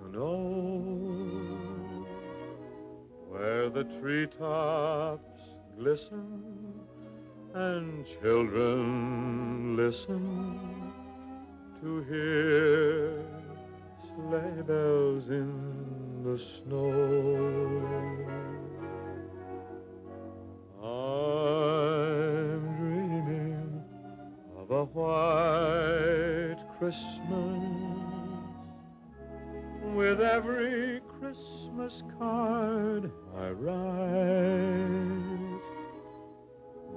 to know where the treetops glisten and children listen to hear sleigh bells in the snow. A white Christmas, with every Christmas card I write.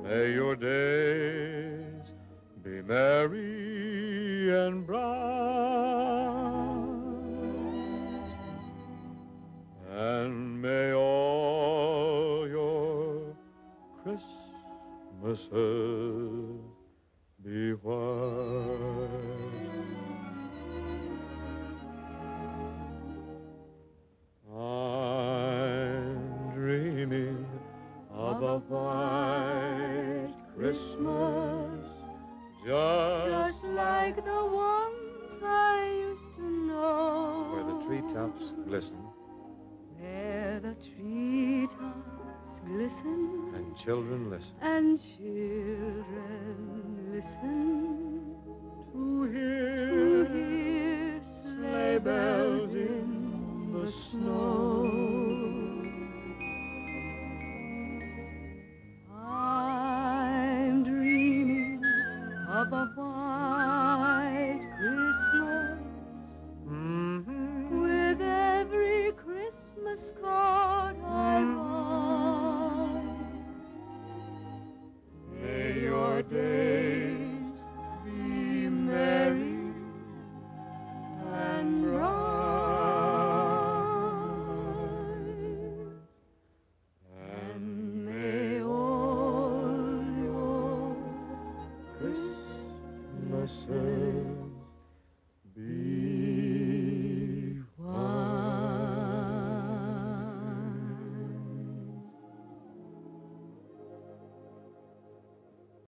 May your days be merry and bright, and may all your Christmases be white. I'm dreaming of a white Christmas, just like the ones I used to know, where the treetops glisten, where the treetops glisten, and children listen, and children listen to hear sleigh bells in the snow.